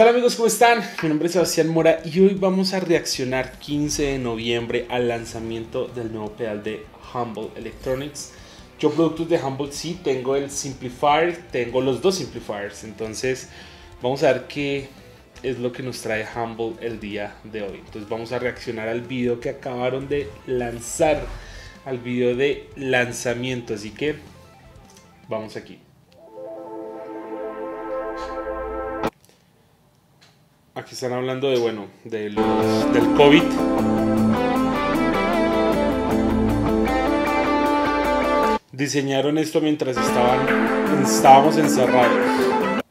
¿Qué tal amigos? ¿Cómo están? Mi nombre es Sebastián Mora y hoy vamos a reaccionar 15 de noviembre al lanzamiento del nuevo pedal de Humboldt Electronics. Yo productos de Humboldt sí, tengo el Simplifier, tengo los dos Simplifiers, entonces vamos a ver qué es lo que nos trae Humboldt el día de hoy. Entonces vamos a reaccionar al video que acabaron de lanzar, al video de lanzamiento, así que vamos aquí. Aquí están hablando de, bueno, del COVID. Diseñaron esto mientras estábamos encerrados.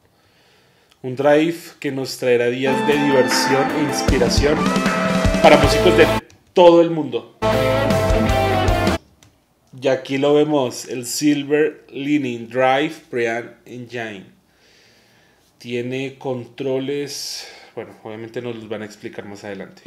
Un drive que nos traerá días de diversión e inspiración para músicos de todo el mundo. Y aquí lo vemos, el Silver Lining Drive Preamp Engine. Tiene controles... Bueno, obviamente nos los van a explicar más adelante.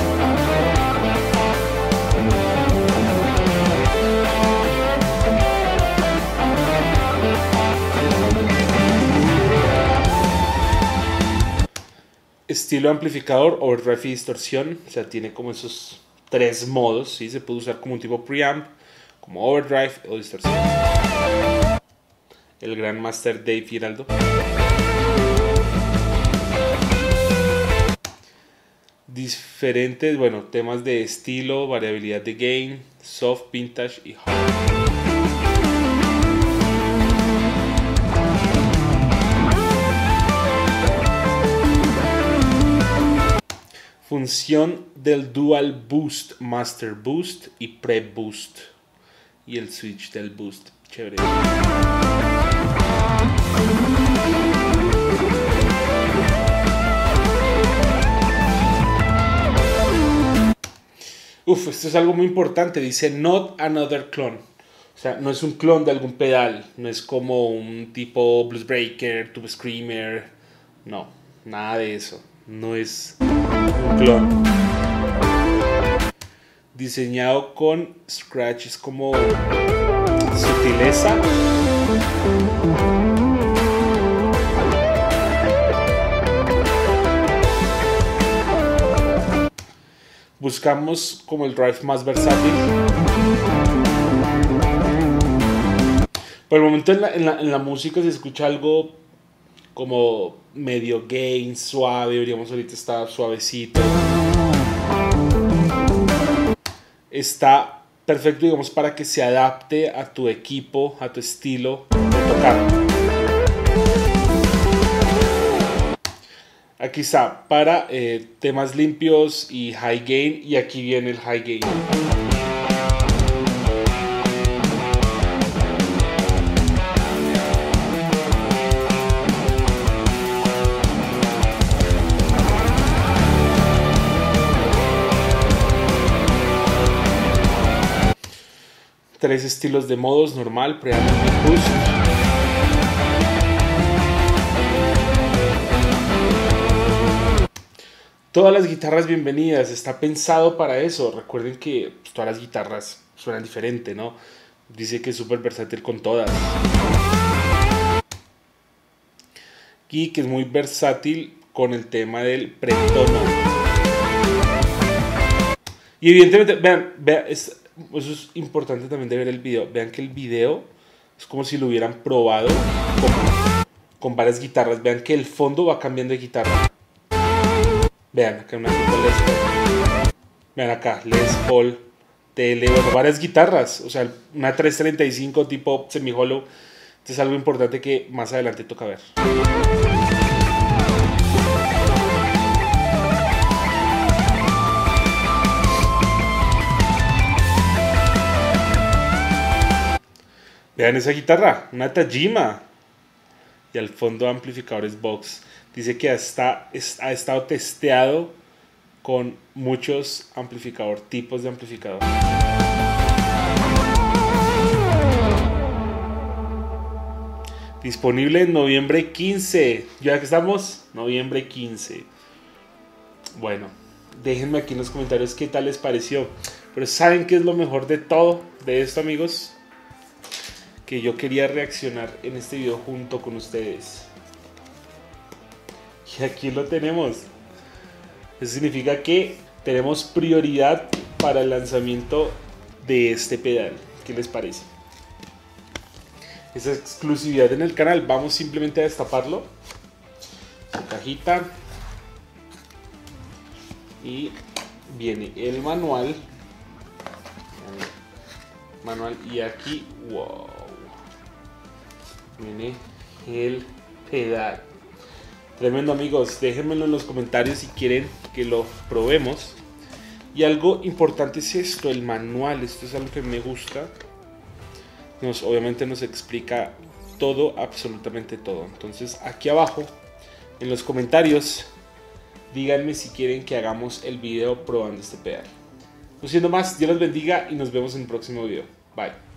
Estilo amplificador, overdrive y distorsión. O sea, tiene como esos tres modos, ¿sí? Se puede usar como un tipo preamp, como overdrive o distorsión. El gran master Dave Giraldo. Diferentes, bueno, temas de estilo, variabilidad de gain, soft, vintage y hard. Función del dual boost, master boost y pre boost. Y el switch del boost, chévere. Uf, esto es algo muy importante, dice not another clone. O sea, no es un clon de algún pedal, no es como un tipo Blues Breaker, Tube Screamer. No, nada de eso, no es un clon. Diseñado con scratch, es como sutileza. Buscamos como el drive más versátil. Por el momento en la música se escucha algo como medio gain, suave. Veríamos ahorita está suavecito. Está perfecto, digamos, para que se adapte a tu equipo, a tu estilo de tocar. Aquí está, para temas limpios y high gain, y aquí viene el high gain. Tres estilos de modos, normal, preamp y boost. Todas las guitarras bienvenidas, está pensado para eso. Recuerden que pues, todas las guitarras suenan diferente, ¿no? Dice que es súper versátil con todas. Y que es muy versátil con el tema del pretono. Y evidentemente, vean eso es importante también de ver el video. Vean que el video es como si lo hubieran probado con varias guitarras. Vean que el fondo va cambiando de guitarra. Vean, acá una tipo Les Paul. Vean acá, Les Paul, tele, bueno, varias guitarras. O sea, una 335 tipo semi-hollow. Esto es algo importante que más adelante toca ver. Vean esa guitarra, una Tajima. Y al fondo amplificadores Vox. Dice que ha estado testeado con muchos tipos de amplificador. Disponible en noviembre 15. ¿Ya que estamos? Noviembre 15. Bueno, déjenme aquí en los comentarios qué tal les pareció. Pero ¿saben qué es lo mejor de todo de esto, amigos? Que yo quería reaccionar en este video junto con ustedes. Y aquí lo tenemos. Eso significa que tenemos prioridad para el lanzamiento de este pedal. ¿Qué les parece? Esa exclusividad en el canal. Vamos simplemente a destaparlo. Su cajita. Y viene el manual. Y aquí, wow, viene el pedal. Tremendo, amigos. Déjenmelo en los comentarios si quieren que lo probemos. Y algo importante es esto, el manual. Esto es algo que me gusta. Obviamente nos explica todo, absolutamente todo. Entonces aquí abajo en los comentarios díganme si quieren que hagamos el video probando este pedal. No siendo más, Dios los bendiga y nos vemos en el próximo video. Bye.